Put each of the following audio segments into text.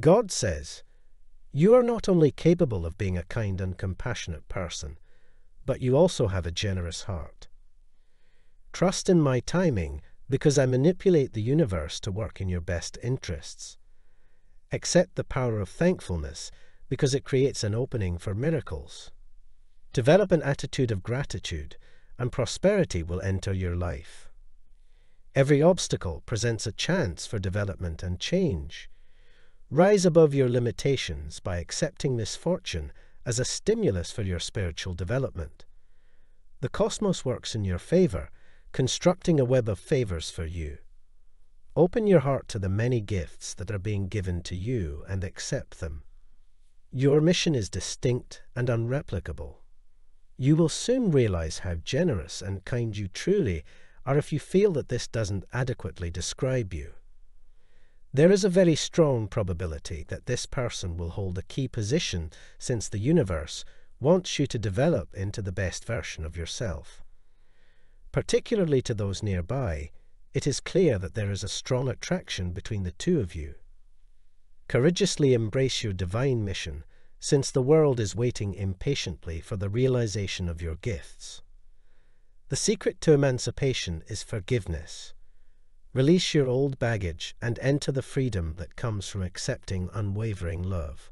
God says, you are not only capable of being a kind and compassionate person, but you also have a generous heart. Trust in my timing because I manipulate the universe to work in your best interests. Accept the power of thankfulness because it creates an opening for miracles. Develop an attitude of gratitude and prosperity will enter your life. Every obstacle presents a chance for development and change. Rise above your limitations by accepting misfortune as a stimulus for your spiritual development. The cosmos works in your favor, constructing a web of favors for you. Open your heart to the many gifts that are being given to you and accept them. Your mission is distinct and unreplicable. You will soon realize how generous and kind you truly are if you feel that this doesn't adequately describe you. There is a very strong probability that this person will hold a key position since the universe wants you to develop into the best version of yourself. Particularly to those nearby, it is clear that there is a strong attraction between the two of you. Courageously embrace your divine mission, since the world is waiting impatiently for the realization of your gifts. The secret to emancipation is forgiveness. Release your old baggage and enter the freedom that comes from accepting unwavering love.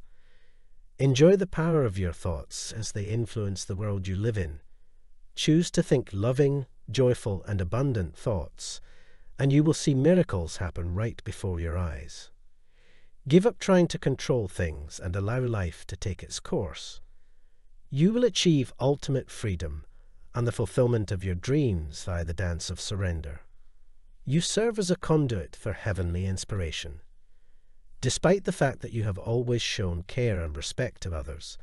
Enjoy the power of your thoughts as they influence the world you live in. Choose to think loving, joyful, and abundant thoughts, and you will see miracles happen right before your eyes. Give up trying to control things and allow life to take its course. You will achieve ultimate freedom and the fulfillment of your dreams via the dance of surrender. You serve as a conduit for heavenly inspiration. Despite the fact that you have always shown care and respect to others,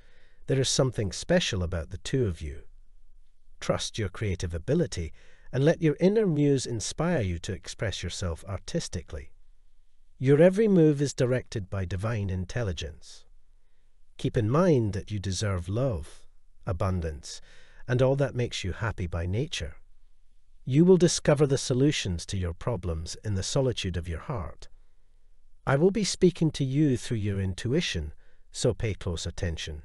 there is something special about the two of you. Trust your creative ability and let your inner muse inspire you to express yourself artistically. Your every move is directed by divine intelligence. Keep in mind that you deserve love, abundance, and all that makes you happy by nature. You will discover the solutions to your problems in the solitude of your heart. I will be speaking to you through your intuition, so pay close attention.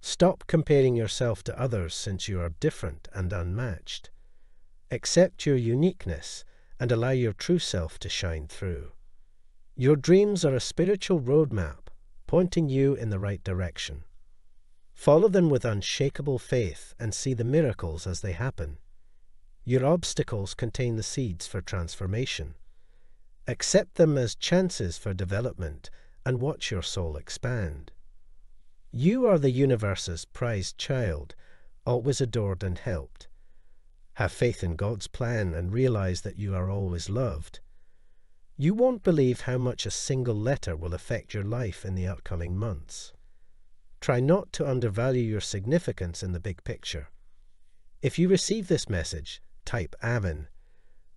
Stop comparing yourself to others since you are different and unmatched. Accept your uniqueness and allow your true self to shine through. Your dreams are a spiritual roadmap pointing you in the right direction. Follow them with unshakable faith and see the miracles as they happen. Your obstacles contain the seeds for transformation. Accept them as chances for development and watch your soul expand. You are the universe's prized child, always adored and helped. Have faith in God's plan and realize that you are always loved. You won't believe how much a single letter will affect your life in the upcoming months. Try not to undervalue your significance in the big picture. If you receive this message, type Amen.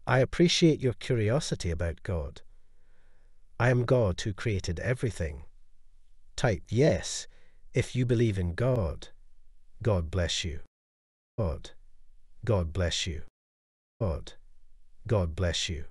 I appreciate your curiosity about God. I am God who created everything. Type yes if you believe in God. God bless you. God. God bless you. God. God bless you.